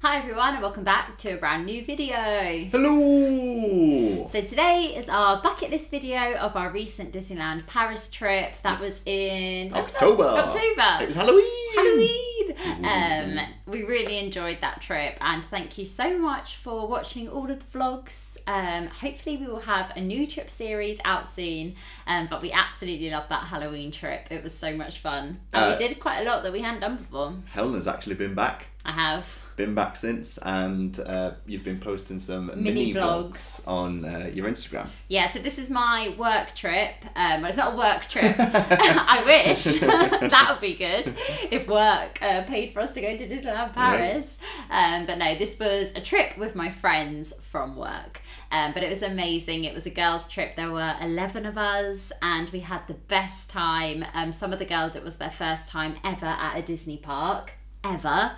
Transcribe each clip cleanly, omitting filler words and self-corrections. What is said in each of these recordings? Hi everyone and welcome back to a brand new video. Hello! So today is our bucket list video of our recent Disneyland Paris trip. That was in October. It was Halloween! Halloween! We really enjoyed that trip and thank you so much for watching all of the vlogs. Hopefully we will have a new trip series out soon, but we absolutely loved that Halloween trip. It was so much fun. And we did quite a lot that we hadn't done before. Helena's actually been back. I have. Been back since, and you've been posting some mini vlogs on your Instagram. Yeah, so this is my work trip. Well, it's not a work trip. I wish. That would be good if work paid for us to go to Disneyland Paris. Right. But no, this was a trip with my friends from work. But it was amazing. It was a girls' trip. There were 11 of us and we had the best time. Some of the girls, it was their first time ever at a Disney park. So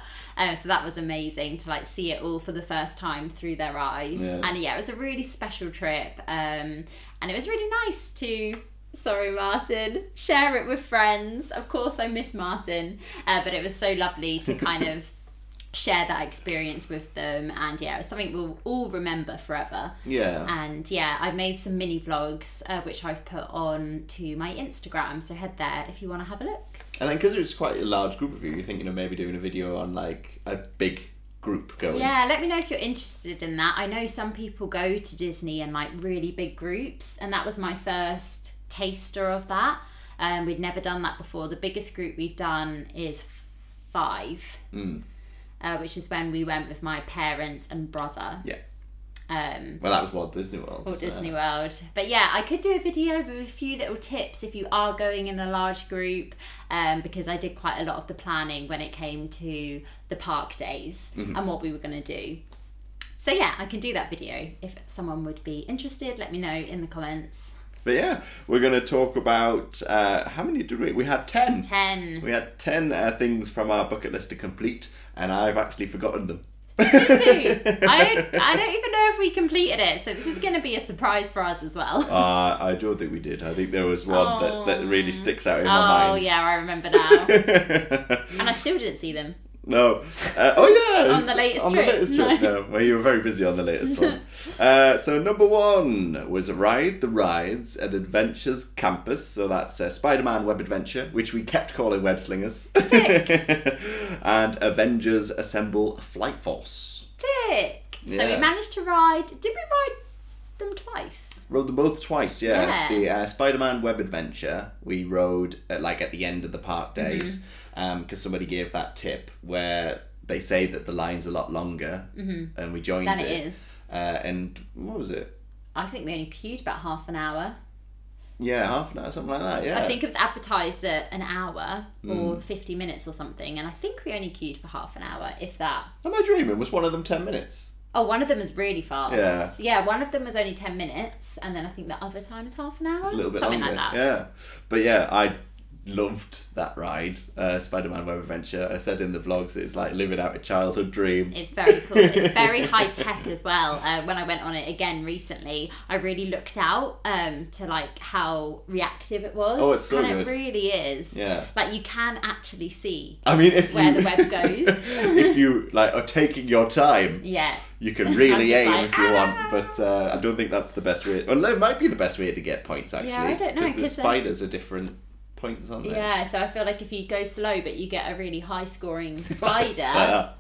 that was amazing to like see it all for the first time through their eyes. Yeah. And yeah, it was a really special trip, and it was really nice to Martin share it with friends. Of course I miss Martin, but it was so lovely to kind of share that experience with them, and yeah, it's something we'll all remember forever. Yeah. And yeah, I've made some mini vlogs which I've put on to my Instagram, so head there if you want to have a look. And then because it was quite a large group of you, you're thinking of maybe doing a video on like a big group going. Yeah, let me know if you're interested in that. I know some people go to Disney in like really big groups, and that was my first taster of that. We'd never done that before. The biggest group we've done is 5. Mm. Which is when we went with my parents and brother. Yeah. Well, that was Walt Disney World. Walt Disney World. But yeah, I could do a video with a few little tips if you are going in a large group, because I did quite a lot of the planning when it came to the park days and what we were going to do. So yeah, I can do that video. If someone would be interested, let me know in the comments. But yeah, we're going to talk about, how many did we? We had 10. 10. We had 10 things from our bucket list to complete, and I've actually forgotten them. Me too. I don't even know if we completed it, so this is going to be a surprise for us as well. I don't think we did. I think there was one that really sticks out in my mind. Oh yeah, I remember now. And I still didn't see them. No. Oh yeah. On the latest trip. No. Well, you were very busy on the latest one. So number 1 was Ride the Rides at Adventures Campus. So that's Spider-Man Web Adventure, which we kept calling Web Slingers. Tick. And Avengers Assemble Flight Force. Tick. Yeah. So we managed to ride. Did we ride them twice? Rode them both twice, yeah. The Spider-Man Web Adventure we rode at the end of the park days. Because somebody gave that tip where they say that the line's a lot longer, and we joined it. And what was it? I think we only queued about half an hour. Yeah, half an hour, something like that, yeah. I think it was advertised at an hour or 50 minutes or something, and I think we only queued for half an hour, if that. Am I dreaming? Was one of them 10 minutes? Oh, one of them was really fast. Yeah. Yeah, one of them was only 10 minutes, and then I think the other time is half an hour. It's a little bit longer. Something like that. Yeah. But yeah, I loved that ride, Spider-Man Web Adventure. I said in the vlogs it's like living out a childhood dream. It's very cool. It's very high tech as well. When I went on it again recently, I really looked out to like how reactive it was. Oh, it's so good. And it really is. Yeah. Like you can actually see. I mean, where the web goes. If you like are taking your time. Yeah. You can really aim if you want, but I don't think that's the best way. Well, no, it might be the best way to get points actually. Yeah, I don't know, because the spiders are different. Points, aren't they? Yeah, so I feel like if you go slow but you get a really high scoring spider, that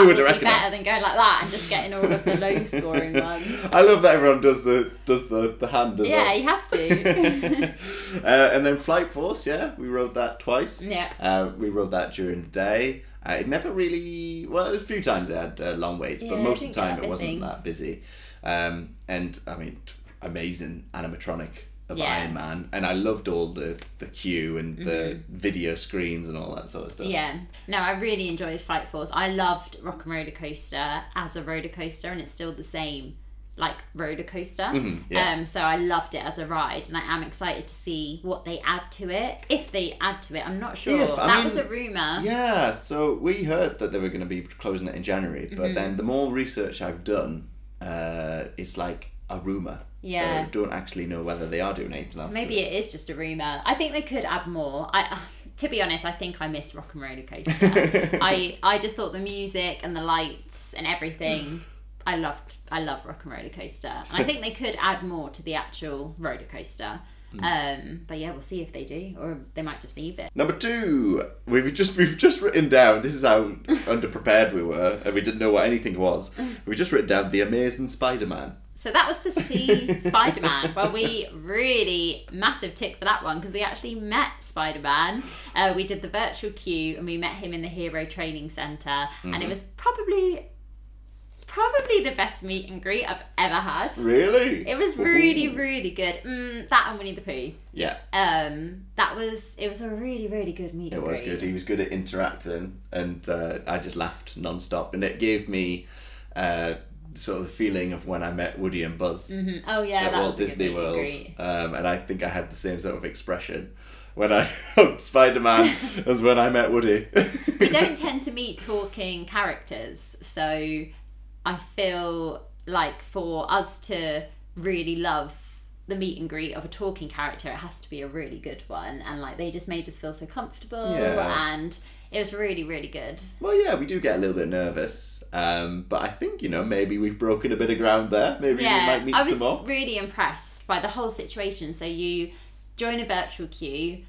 would be better than going like that and just getting all of the low scoring ones. I love that everyone does the hand as well. Yeah, you have to. And then Flight Force, yeah, we rode that twice. Yeah. We rode that during the day. It never really, well, a few times it had long waits, but most of the time it wasn't that busy. And I mean, amazing animatronic of Iron Man, and I loved all the queue and the video screens and all that sort of stuff. Yeah, no, I really enjoyed Flight Force. I loved Rock and Roller Coaster as a roller coaster, and it's still the same like roller coaster. So I loved it as a ride, and I am excited to see what they add to it, if they add to it. I'm not sure. That was a rumour. Yeah, so we heard that they were going to be closing it in January, but then the more research I've done, it's like a rumour. Yeah. So don't actually know whether they are doing anything else. Maybe it is just a rumour. I think they could add more. I to be honest, I think I miss Rock and Roller Coaster. I just thought the music and the lights and everything. I love Rock and Roller Coaster. And I think they could add more to the actual roller coaster. But yeah, we'll see if they do, or they might just leave it. Number two, we've just written down. This is how underprepared we were, and we didn't know what anything was. We've just written down The Amazing Spider-Man. So that was to see Spider-Man. Well, we really massive tick for that one because we actually met Spider-Man. We did the virtual queue and we met him in the Hero Training Centre, and it was probably the best meet and greet I've ever had. Really? It was really, really good. That and Winnie the Pooh. Yeah. It was a really, really good meet and greet. It was good. He was good at interacting, and I just laughed non-stop, and it gave me sort of the feeling of when I met Woody and Buzz. Oh yeah, at Walt Disney World. And I think I had the same sort of expression when I hugged Spider-Man as when I met Woody. We don't tend to meet talking characters, so I feel like for us to really love the meet and greet of a talking character, it has to be a really good one. And like, they just made us feel so comfortable, and it was really, really good. Well, yeah, we do get a little bit nervous, but I think, you know, maybe we've broken a bit of ground there. Maybe we might meet some more. I was really impressed by the whole situation. So you join a virtual queue,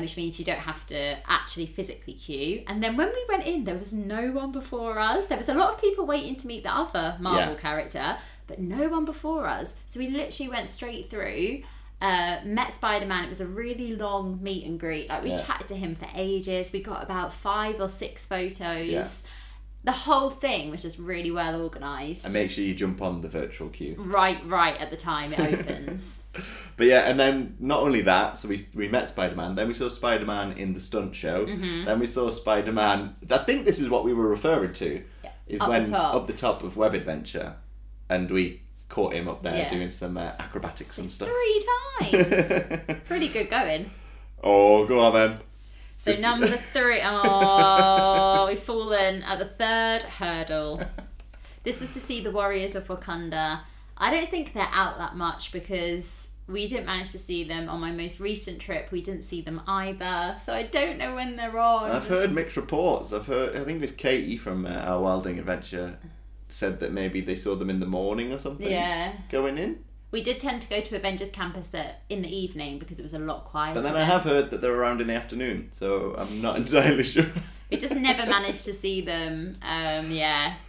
which means you don't have to actually physically queue. And then when we went in, there was no one before us. There was a lot of people waiting to meet the other Marvel character, but no one before us. So we literally went straight through, met Spider-Man. It was a really long meet and greet. Like, we chatted to him for ages. We got about 5 or 6 photos. Yeah. The whole thing was just really well organised. And make sure you jump on the virtual queue. Right at the time it opens. But yeah, and then not only that, so we met Spider-Man, then we saw Spider-Man in the stunt show, then we saw Spider-Man, I think this is what we were referring to, is up when up the top of Web Adventure, and we caught him up there doing some acrobatics and stuff. 3 times! Pretty good going. Oh, go on then. So number 3, oh, we've fallen at the 3rd hurdle. This was to see the Warriors of Wakanda. I don't think they're out that much because we didn't manage to see them on my most recent trip. We didn't see them either, so I don't know when they're on. I've heard mixed reports. I think it was Katie from our Wilding Adventure said that maybe they saw them in the morning or something. Yeah. Going in. We did tend to go to Avengers Campus in the evening because it was a lot quieter. But then I have heard that they're around in the afternoon, so I'm not entirely sure. We just never managed to see them,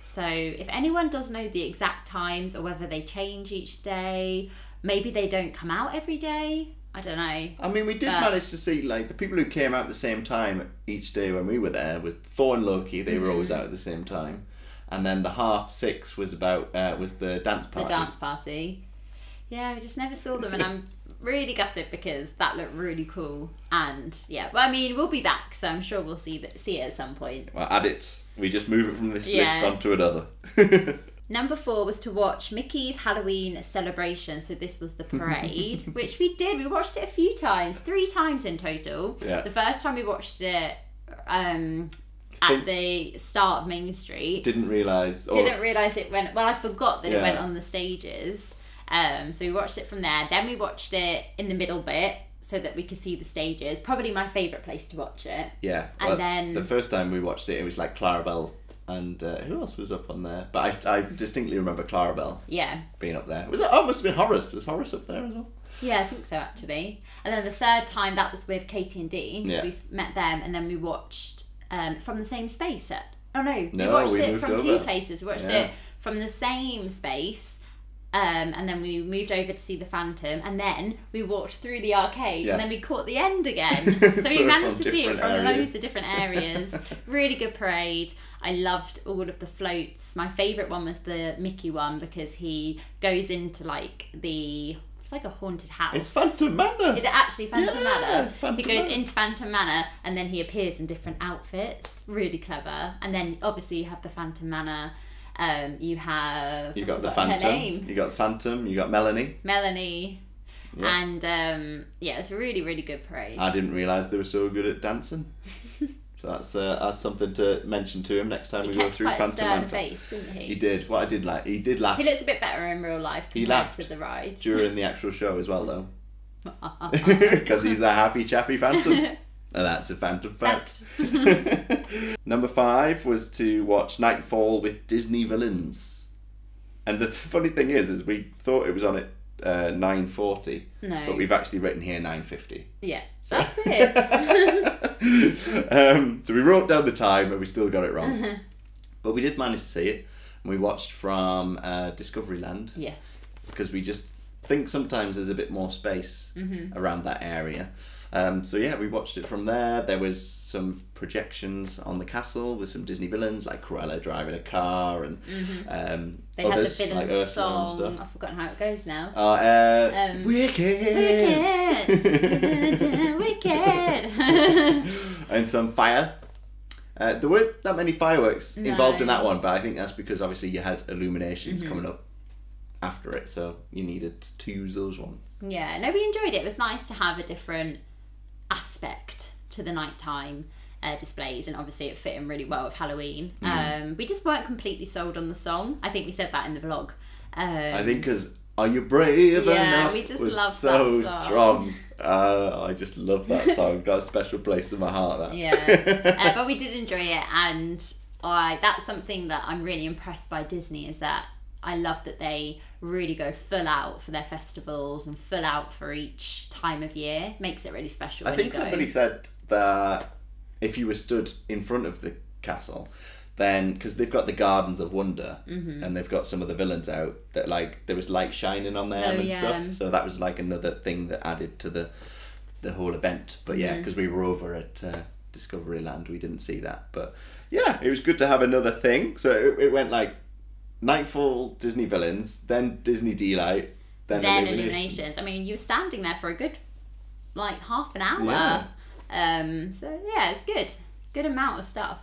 So if anyone does know the exact times or whether they change each day, maybe they don't come out every day, I don't know. I mean, we did manage to see, like, the people who came out at the same time each day when we were there was Thor and Loki, they were always out at the same time. And then the 6:30 was about, was the dance party. The dance party. Yeah, we just never saw them, and I'm really gutted because that looked really cool. And yeah, well, I mean, we'll be back, so I'm sure we'll see it at some point. Well, add it. We just move it from this list onto another. Number 4 was to watch Mickey's Halloween Celebration. So this was the parade, which we did. We watched it a few times, 3 times in total. Yeah. The first time we watched it at the start of Main Street. Didn't realise it went. Well, I forgot that it went on the stages. So we watched it from there. Then we watched it in the middle bit so that we could see the stages. Probably my favourite place to watch it. Yeah. Well, and then the first time we watched it, it was like Clarabelle and who else was up on there? But I distinctly remember Clarabelle. Yeah. Being up there. Was it? Oh, it must have been Horace. Was Horace up there as well? Yeah, I think so actually. And then the third time that was with Katie and Dee. Yeah. So we met them, and then we watched from the same space. We watched it from over 2 places. We watched it from the same space. And then we moved over to see the Phantom, and then we walked through the arcade, and then we caught the end again. So we managed to see it from loads of different areas. Really good parade. I loved all of the floats. My favourite one was the Mickey one because he goes into like it's like a haunted house. It's Phantom Manor. Is it actually Phantom Manor? It's Phantom Manor. He goes into Phantom Manor, and then he appears in different outfits. Really clever. And then obviously you have the Phantom Manor. You got the Phantom. You got Melanie. Yep. And it's a really, really good parade. I didn't realise they were so good at dancing. So that's something to mention to him next time we go through Phantom. He kept quite a stern face, didn't he? He did. What I did like, he did laugh. He looks a bit better in real life compared to the ride. During the actual show as well, though, because he's the happy chappy Phantom. And that's a Phantom fact. Number 5 was to watch Nightfall with Disney Villains. And the funny thing is we thought it was on at 9:40. No. But we've actually written here 9:50. Yeah. So. That's weird. So we wrote down the time and we still got it wrong. But we did manage to see it. And we watched from Discoveryland. Yes. Because we just think sometimes there's a bit more space around that area. So yeah, we watched it from there. There was some projections on the castle with some Disney villains, like Cruella driving a car, and they others, had the villain like song. And I've forgotten how it goes now. Wicked. And some fire. There weren't that many fireworks involved in that one, but I think that's because obviously you had illuminations coming up after it, so you needed to use those ones. Yeah, no, we enjoyed it. It was nice to have a different aspect to the nighttime displays, and obviously it fit in really well with Halloween. We just weren't completely sold on the song. I think we said that in the vlog. I think because Are You Brave Enough we just was so strong. I just love that song. Got a special place in my heart. That but we did enjoy it, and that's something that I'm really impressed by Disney, is that I love that they really go full out for their festivals and full out for each time of year. Makes it really special. I think somebody said that if you were stood in front of the castle, then because they've got the Gardens of Wonder and they've got some of the villains out, that like there was light shining on them stuff. So that was like another thing that added to the whole event. But yeah, because we were over at Discoveryland, we didn't see that. But yeah, it was good to have another thing. So it went like Nightfall, Disney Villains, then Disney Delight, then Illuminations. I mean, you were standing there for a good, like, half an hour. Yeah. So, yeah, it's good. Good amount of stuff.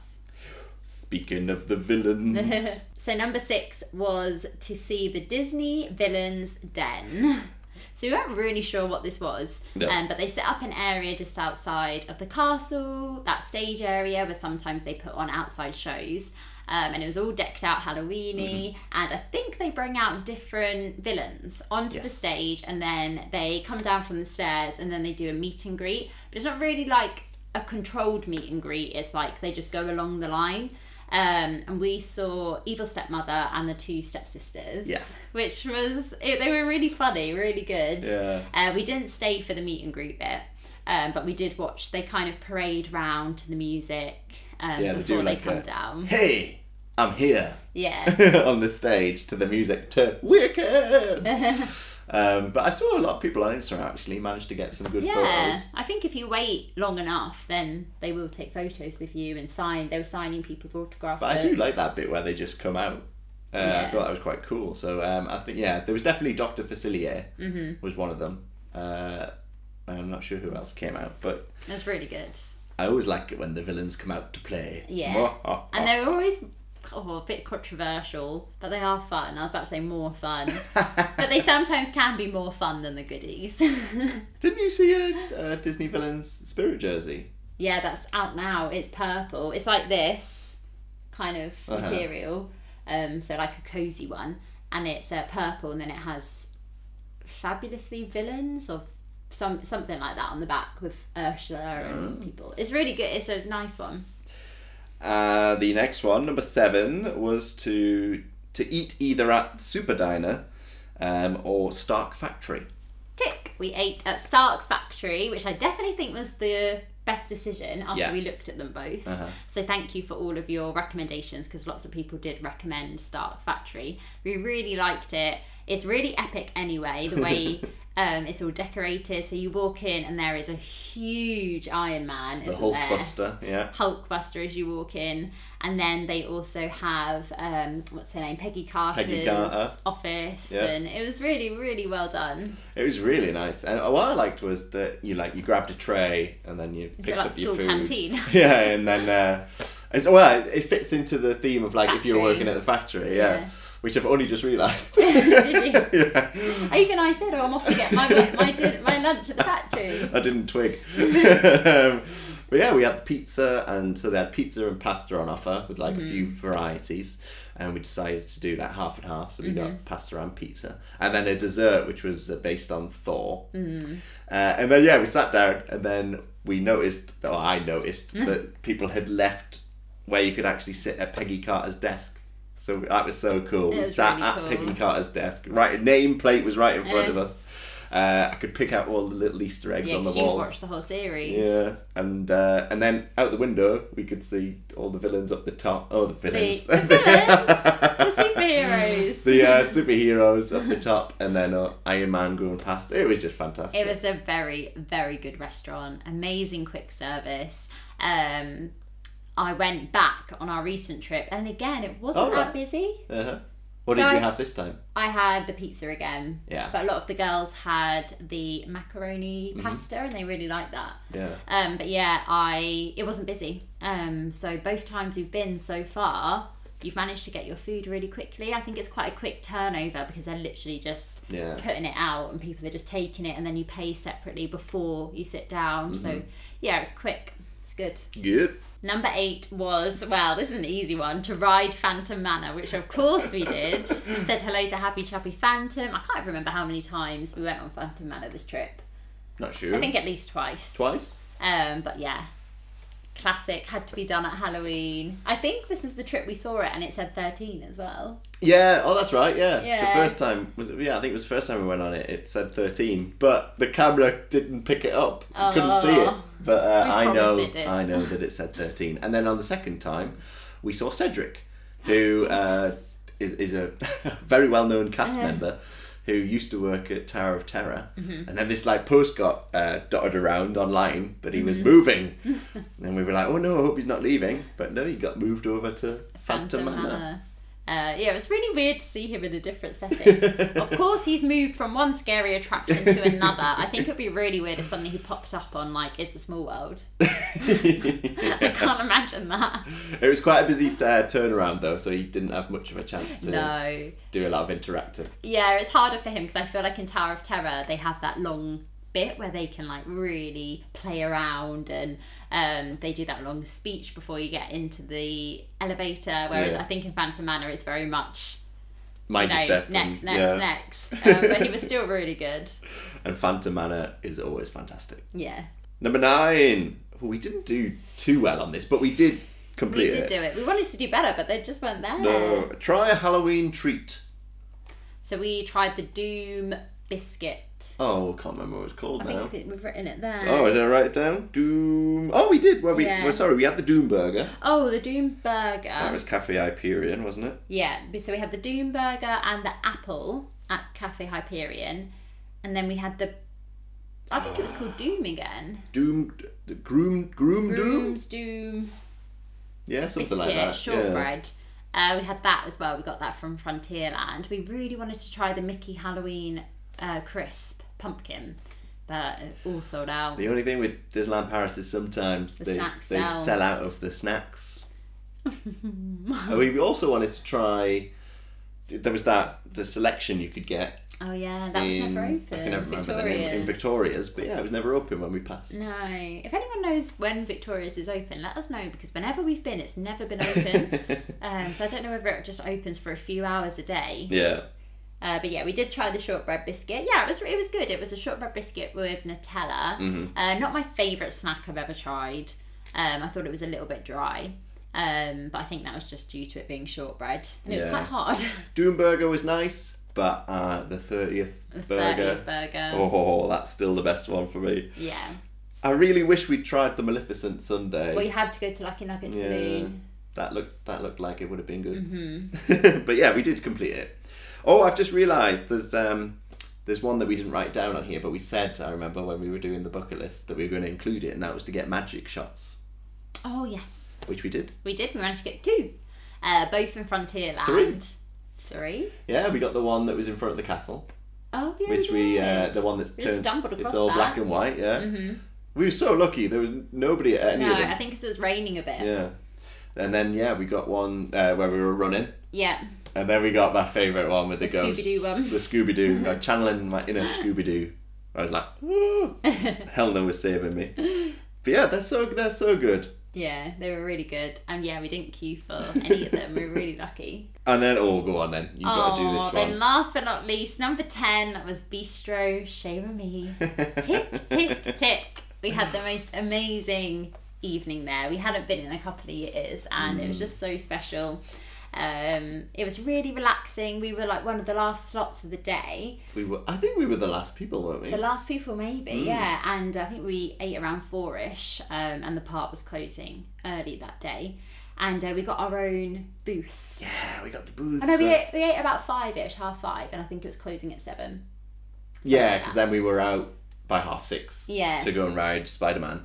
Speaking of the villains. So, number 6 was to see the Disney Villains Den. So, we weren't really sure what this was. No. But they set up an area just outside of the castle, that stage area where sometimes they put on outside shows. And it was all decked out Halloween-y, and I think they bring out different villains onto the stage, and then they come down from the stairs, and then they do a meet and greet. But it's not really like a controlled meet and greet. It's like they just go along the line. And we saw Evil Stepmother and the 2 stepsisters, which was they were really funny, really good. We didn't stay for the meet and greet bit, but we did watch. They kind of parade round to the music. Before they come down. Hey, I'm here. Yeah. On the stage to the music to Wicked. But I saw a lot of people on Instagram actually managed to get some good photos. Yeah, I think if you wait long enough, then they will take photos with you and sign. They were signing people's autographs. But I do like that bit where they just come out. I thought that was quite cool. So I think there was definitely Dr. Facilier was one of them. And I'm not sure who else came out, but it was really good. I always like it when the villains come out to play. Yeah. And they're always a bit controversial, but they are fun. I was about to say more fun. But they sometimes can be more fun than the goodies. Didn't you see a Disney Villains spirit jersey? Yeah, that's out now. It's purple. It's like this kind of material. So like a cosy one. And it's purple, and then it has fabulously villains or something like that on the back with Ursula and people. It's really good. It's a nice one. The next one, number 7, was to eat either at Super Diner or Stark Factory. Tick. We ate at Stark Factory, which I definitely think was the best decision after we looked at them both. So thank you for all of your recommendations, because lots of people did recommend Stark Factory. We really liked it. It's really epic anyway, the way it's all decorated. So you walk in and there is a huge Iron Man, isn't there? The Hulkbuster, yeah. Hulkbuster as you walk in. And then they also have, what's her name, Peggy Carter's office. Yeah. And it was really, really well done. It was really nice. And what I liked was that you grabbed a tray and then you picked up your food. Canteen. Yeah, and then, it fits into the theme of factory. If you're working at the factory, which I've only just realised. Did you? Even I said, I'm off to get my lunch at the factory. I didn't twig. But yeah, we had pizza, and so they had pizza and pasta on offer with like a few varieties. and we decided to do like half and half, so we got pasta and pizza, and then a dessert which was based on Thor. And then yeah, we sat down, and then we noticed, or I noticed, that people had left where you could actually sit at Peggy Carter's desk. So that was so cool. We sat really at Peggy Carter's desk. Right, a nameplate was right in front of us. I could pick out all the little Easter eggs on the wall. Yeah, watched the whole series. Yeah, and then out the window we could see all the villains up the top. Oh, the villains! The superheroes. The superheroes up the top, and then Iron Man going past. It was just fantastic. It was a very, very good restaurant. Amazing quick service. I went back on our recent trip, and again, it wasn't that busy. What did you have this time? I had the pizza again. Yeah. But a lot of the girls had the macaroni pasta, and they really liked that. Yeah. But yeah, it wasn't busy. So both times we've been so far, you've managed to get your food really quickly. I think it's quite a quick turnover because they're literally just putting it out, and people are just taking it, and then you pay separately before you sit down. So yeah, it's quick. It's good. Good. Number 8 was, well, this is an easy one, to ride Phantom Manor, which of course we did. We said hello to Happy Chappy Phantom. I can't remember how many times we went on Phantom Manor this trip. Not sure. I think at least twice. Twice? But yeah, classic, had to be done at Halloween. I think this was the trip we saw it, and it said 13 as well. Yeah, oh that's right, yeah. The first time, I think it was the first time we went on it, it said 13, but the camera didn't pick it up. Couldn't see it. But I know that it said 13. And then on the second time, we saw Cedric, who is a very well-known cast member who used to work at Tower of Terror. And then this like post got dotted around online that he was moving. And we were like, oh no, I hope he's not leaving. But no, he got moved over to Phantom Manor. Yeah, it was really weird to see him in a different setting. Of course, he's moved from one scary attraction to another. I think it'd be really weird if suddenly he popped up on, like, It's a Small World. I can't imagine that. It was quite a busy turnaround, though, so he didn't have much of a chance to do a lot of interacting. Yeah, it's harder for him, because I feel like in Tower of Terror, they have that long bit where they can like really play around, and they do that long speech before you get into the elevator, whereas I think in Phantom Manor it's very much mind your step, next but he was still really good, and Phantom Manor is always fantastic. Yeah. Number 9, well, we didn't do too well on this, but we did complete it. We wanted to do better, but they just weren't there. No, try a Halloween treat. So we tried the Doom Biscuit. Oh, I can't remember what it was called now. I think we've written it there. Oh, did I write it down? Doom. Oh, we did. Well, well, sorry, we had the Doom Burger. Oh, the Doom Burger. That was Cafe Hyperion, wasn't it? Yeah, so we had the Doom Burger and the apple at Cafe Hyperion. And then we had the, I think it was called Doom again. Doom, the Groom's Doom. Yeah, something like that. Shortbread. Yeah. We had that as well. We got that from Frontierland. We really wanted to try the Mickey Halloween crisp pumpkin, but it all sold out. The only thing with Disneyland Paris is sometimes they sell out of the snacks. We also wanted to try, there was the selection you could get. Oh yeah, that was never open. I can never remember the name, in Victoria's, but yeah, it was never open when we passed. No. If anyone knows when Victoria's is open, let us know, because whenever we've been, it's never been open. So I don't know whether it just opens for a few hours a day. Yeah. But yeah, we did try the shortbread biscuit. Yeah, it was good. It was a shortbread biscuit with Nutella. Not my favourite snack I've ever tried. I thought it was a little bit dry. But I think that was just due to it being shortbread. And it was quite hard. Doom Burger was nice, but the 30th Burger. Oh, that's still the best one for me. Yeah. I really wish we'd tried the Maleficent Sundae. Well, you had to go to Lucky Nugget Saloon. That looked like it would have been good. But yeah, we did complete it. Oh, I've just realised there's one that we didn't write down on here, but we said, I remember when we were doing the bucket list, that we were going to include it, and that was to get magic shots. Oh, yes. Which we did. We did. We managed to get 2. Both in Frontierland. 3? Yeah, we got the one that was in front of the castle. Oh, yeah, which we the one that's turned, just stumbled across. It's all black and white, yeah. We were so lucky. There was nobody at any of them. No, I think it was raining a bit. Yeah. And then, yeah, we got one where we were running. Yeah. And then we got my favourite one with the ghosts. Scooby-Doo one. The Scooby-Doo. I channeling my inner Scooby-Doo. I was like, woo! Helena was saving me. But yeah, they're so good. Yeah, they were really good. And yeah, we didn't queue for any of them. We were really lucky. And then, oh, go on then. You've got to do this one. Then last but not least, number 10, that was Bistro Chez Remy. Tick, tick, tick. We had the most amazing evening there. We hadn't been in a couple of years, and it was just so special. It was really relaxing. We were like one of the last slots of the day. I think we were the last people, weren't we? The last people, maybe, yeah. And I think we ate around 4-ish, and the park was closing early that day. And we got our own booth. Yeah, we got the booth. I know, we ate about 5-ish, half 5, and I think it was closing at 7. Yeah, because then we were out by half 6 to go and ride Spider-Man.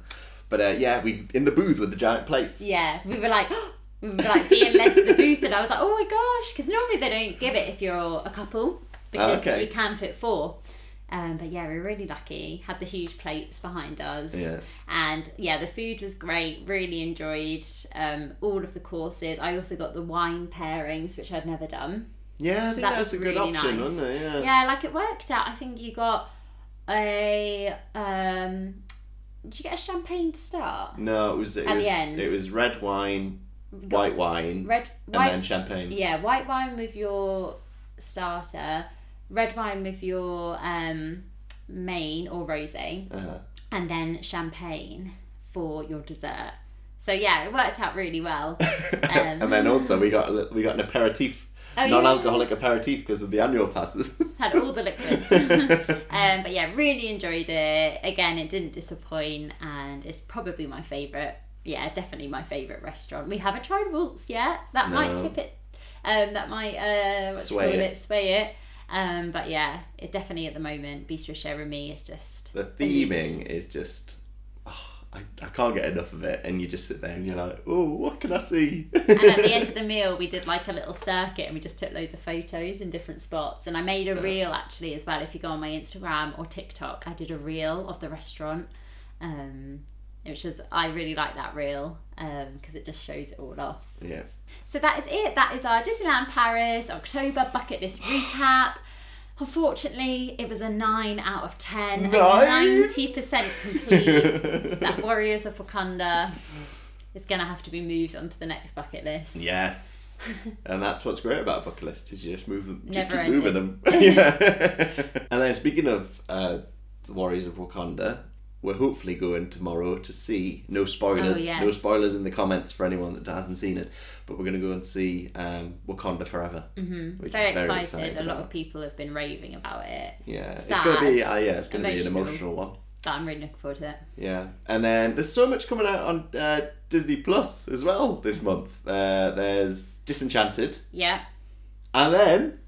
But yeah, we in the booth with the giant plates. Yeah, we were like... We were like being led to the booth, and I was like, oh my gosh, because normally they don't give it if you're a couple, because we can fit 4. But yeah, we were really lucky, had the huge plates behind us, and yeah, the food was great, really enjoyed all of the courses. I also got the wine pairings, which I'd never done. Yeah, I think that was a really good option, wasn't it? Yeah, like it worked out. I think you got a... did you get a champagne to start? No, it was red wine... White wine, and then champagne. Yeah, white wine with your starter, red wine with your main or rosé, and then champagne for your dessert. So yeah, it worked out really well. And then also we got an aperitif, non-alcoholic aperitif because of the annual passes. Had all the liquids. But yeah, really enjoyed it. Again, it didn't disappoint, and it's probably my favourite. Yeah, definitely my favourite restaurant. We haven't tried Waltz yet. That might tip it. That might sway it. But yeah, it definitely at the moment, Bistro Chez Remy is just the theming elite. Is just I can't get enough of it, and you just sit there and you're like, oh, what can I see? And at the end of the meal, we did like a little circuit, and we just took loads of photos in different spots. And I made a reel actually as well. If you go on my Instagram or TikTok, I did a reel of the restaurant. Which is, I really like that reel because it just shows it all off. Yeah. So that is it. That is our Disneyland Paris October bucket list recap. Unfortunately, it was a 9 out of 10. 90% complete. That Warriors of Wakanda is going to have to be moved onto the next bucket list. Yes. And that's what's great about a bucket list is you just move them. Just keep moving them. And then speaking of the Warriors of Wakanda, we're hopefully going tomorrow to see, no spoilers, no spoilers in the comments for anyone that hasn't seen it, but we're going to go and see Wakanda Forever. Which very excited. A lot of people have been raving about it. Yeah, sad, it's going to be it's going to be an emotional one. But I'm really looking forward to it. Yeah, and then there's so much coming out on Disney Plus as well this month. There's Disenchanted. Yeah. And then...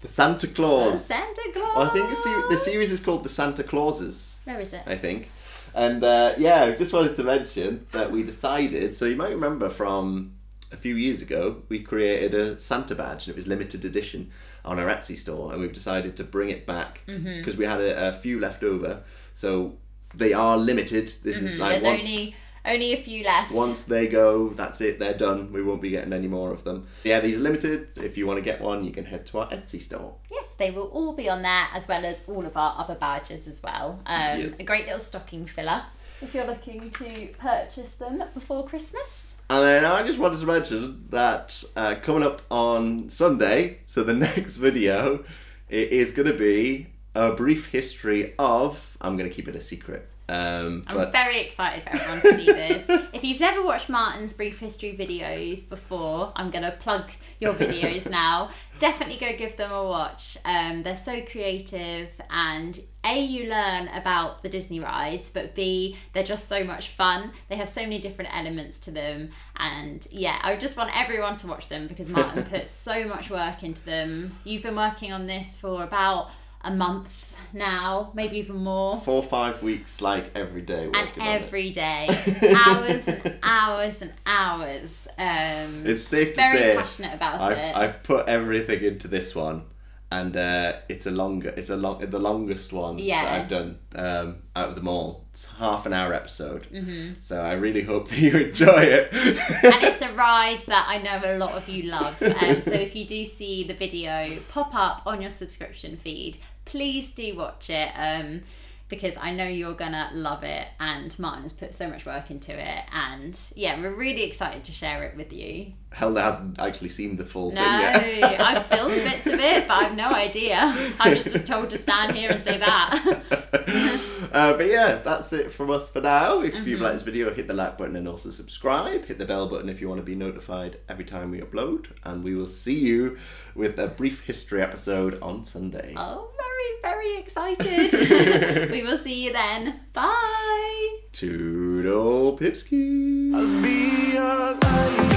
The Santa Claus. The Santa Claus. Well, I think the series is called The Santa Clauses. Where is it? I think. And yeah, I just wanted to mention that we decided, so you might remember from a few years ago, we created a Santa badge and it was limited edition on our Etsy store, and we've decided to bring it back because we had a few left over. So they are limited. This is like only a few left. Once they go, that's it, they're done. We won't be getting any more of them. Yeah, these are limited. If you want to get one, you can head to our Etsy store. Yes, they will all be on there, as well as all of our other badges as well. A great little stocking filler if you're looking to purchase them before Christmas. And then I just wanted to mention that coming up on Sunday, so the next video, it is going to be a brief history of... I'm going to keep it a secret. I'm very excited for everyone to see this. If you've never watched Martin's brief history videos before, I'm going to plug your videos now. Definitely go give them a watch. They're so creative, and A, you learn about the Disney rides, but B, they're just so much fun. They have so many different elements to them, and yeah, I just want everyone to watch them because Martin puts so much work into them. You've been working on this for about a month now, maybe even more. 4 or 5 weeks, like every day. And every day. Hours and hours and hours. It's safe to say. Very passionate about it. I've put everything into this one, and it's the longest one that I've done out of them all. It's half-an-hour episode. So I really hope that you enjoy it. And it's a ride that I know a lot of you love. So if you do see the video pop up on your subscription feed, please do watch it. because I know you're gonna love it, and Martin has put so much work into it, and yeah, we're really excited to share it with you. Helena hasn't actually seen the full thing yet. I've filmed bits of it, but I've no idea. I was just told to stand here and say that. But yeah, that's it from us for now. If you've liked this video, hit the like button and also subscribe. Hit the bell button if you want to be notified every time we upload, and we will see you with a brief history episode on Sunday. Oh, very excited. We will see you then. Bye. Toodle pipski. I'll be your life.